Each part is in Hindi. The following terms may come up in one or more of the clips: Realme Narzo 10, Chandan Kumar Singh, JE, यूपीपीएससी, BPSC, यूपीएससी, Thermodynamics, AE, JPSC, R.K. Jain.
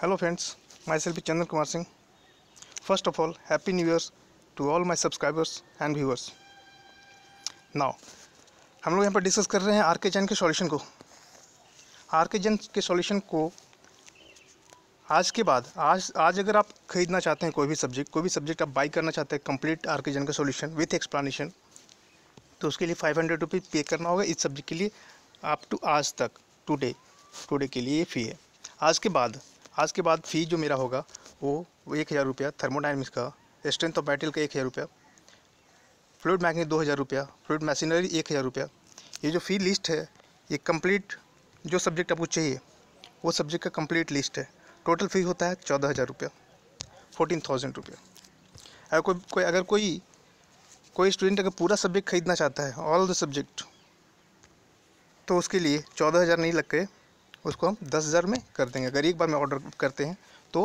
Hello friends, myself is Chandan Kumar Singh. First of all, Happy New Year to all my subscribers and viewers. Now, हम लोग यहाँ पर डिस्कस कर रहे हैं R.K. Jain के सॉल्यूशन को। R.K. Jain के सॉल्यूशन को आज के बाद आज अगर आप खरीदना चाहते हैं कोई भी सब्जेक्ट आप बाई करना चाहते हैं कंप्लीट R.K. Jain का सॉल्यूशन विथ एक्सप्लेनेशन, तो उसके लिए 500 रुपये पे करना होगा इस सब्जेक्ट के लिए। अप टू आज तक टुडे के लिए फ़ी है। आज के बाद फ़ी जो मेरा होगा वो 1000 रुपया, थर्मोडाइनमिक्स का, स्ट्रेंथ ऑफ मेटल का 1000 रुपया, फ्लूइड मैकेनिक्स 2000 रुपया, फ्लूइड मशीनरी 1000 रुपया। ये जो फ़ी लिस्ट है ये कंप्लीट जो सब्जेक्ट आपको चाहिए वो सब्जेक्ट का कंप्लीट लिस्ट है। टोटल फ़ी होता है 14000 रुपया, 14000 रुपया। अगर कोई स्टूडेंट अगर पूरा सब्जेक्ट खरीदना चाहता है, ऑल द सब्जेक्ट, तो उसके लिए 14000 नहीं लग के उसको हम 10000 में कर देंगे। अगर एक बार में ऑर्डर करते हैं तो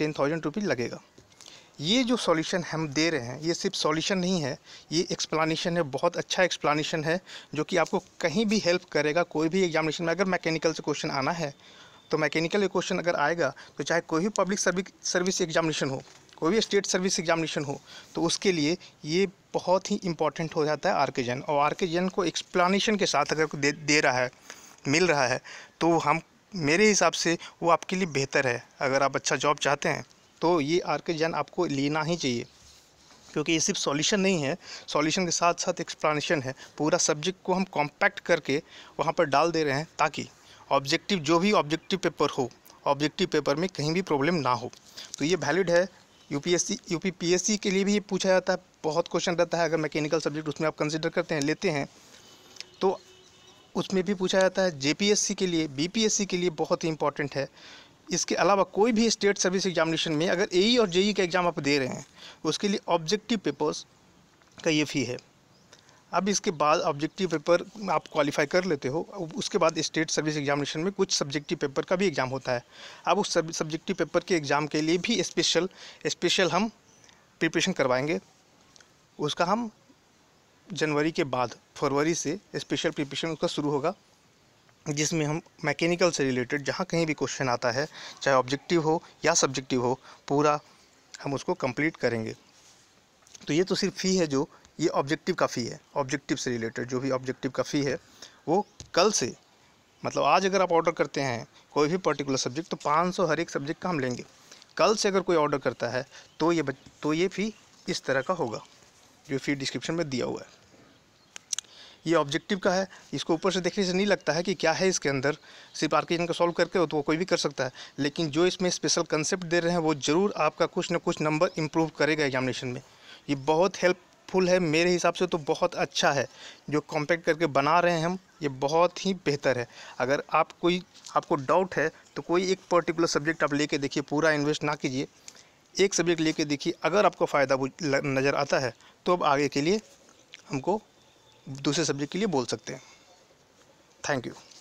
10000 रुपीज़ लगेगा। ये जो सॉल्यूशन हम दे रहे हैं ये सिर्फ सॉल्यूशन नहीं है, ये एक्सप्लेनेशन है। बहुत अच्छा एक्सप्लेनेशन है जो कि आपको कहीं भी हेल्प करेगा। कोई भी एग्जामिनेशन में अगर मैकेनिकल से क्वेश्चन आना है तो मैकेनिकल क्वेश्चन अगर आएगा तो चाहे कोई भी पब्लिक सर्विस एग्जामिनेशन हो, कोई भी स्टेट सर्विस एग्जामिनेशन हो, तो उसके लिए ये बहुत ही इंपॉर्टेंट हो जाता है R.K. Jain। और R.K. Jain को एक्सप्लेनेशन के साथ अगर दे रहा है, मिल रहा है, तो हम मेरे हिसाब से वो आपके लिए बेहतर है। अगर आप अच्छा जॉब चाहते हैं तो ये R.K. Jain आपको लेना ही चाहिए, क्योंकि ये सिर्फ सॉल्यूशन नहीं है, सॉल्यूशन के साथ साथ एक्सप्लेनेशन है। पूरा सब्जेक्ट को हम कॉम्पैक्ट करके वहाँ पर डाल दे रहे हैं ताकि ऑब्जेक्टिव, जो भी ऑब्जेक्टिव पेपर हो, ऑब्जेक्टिव पेपर में कहीं भी प्रॉब्लम ना हो। तो ये वैलिड है। यूपीएससी, यूपीपीएससी के लिए भी ये पूछा जाता है, बहुत क्वेश्चन रहता है। अगर मैकेनिकल सब्जेक्ट उसमें आप कंसिडर करते हैं, लेते हैं, तो उसमें भी पूछा जाता है। जेपीएससी के लिए, बीपीएससी के लिए बहुत ही इंपॉर्टेंट है। इसके अलावा कोई भी स्टेट सर्विस एग्जामिनेशन में अगर एई और जेई का एग्ज़ाम आप दे रहे हैं उसके लिए ऑब्जेक्टिव पेपर्स का ये फ़ी है। अब इसके बाद ऑब्जेक्टिव पेपर आप क्वालिफाई कर लेते हो, उसके बाद स्टेट सर्विस एग्जामिनेशन में कुछ सब्जेक्टिव पेपर का भी एग्ज़ाम होता है। अब उस सब्जेक्टिव पेपर के एग्ज़ाम के लिए भी स्पेशल हम प्रिपरेशन करवाएंगे। उसका हम जनवरी के बाद, फरवरी से स्पेशल प्रिपरेशन उसका शुरू होगा, जिसमें हम मैकेनिकल से रिलेटेड जहाँ कहीं भी क्वेश्चन आता है, चाहे ऑब्जेक्टिव हो या सब्जेक्टिव हो, पूरा हम उसको कंप्लीट करेंगे। तो ये तो सिर्फ फ़ी है, जो ये ऑब्जेक्टिव का फ़ी है, ऑब्जेक्टिव से रिलेटेड जो भी ऑब्जेक्टिव का फ़ी है वो कल से, मतलब आज अगर आप ऑर्डर करते हैं कोई भी पर्टिकुलर सब्जेक्ट तो 500 हर एक सब्जेक्ट का हम लेंगे। कल से अगर कोई ऑर्डर करता है तो ये फ़ी इस तरह का होगा, जो फ़ी डिस्क्रिप्शन में दिया हुआ है। ये ऑब्जेक्टिव का है, इसको ऊपर से देखने से नहीं लगता है कि क्या है इसके अंदर। सिर्फ R.K. Jain को सॉल्व करके हो तो वो कोई भी कर सकता है, लेकिन जो इसमें स्पेशल कंसेप्ट दे रहे हैं वो ज़रूर आपका कुछ ना कुछ नंबर इम्प्रूव करेगा एग्जामिनेशन में। ये बहुत हेल्पफुल है मेरे हिसाब से, तो बहुत अच्छा है जो कॉम्पैक्ट करके बना रहे हैं हम, ये बहुत ही बेहतर है। अगर आप आपको डाउट है तो कोई एक पर्टिकुलर सब्जेक्ट आप लेके देखिए, पूरा इन्वेस्ट ना कीजिए, एक सब्जेक्ट लेके देखिए। अगर आपको फ़ायदा नज़र आता है तो अब आगे के लिए हमको दूसरे सब्जेक्ट के लिए बोल सकते हैं। Thank you.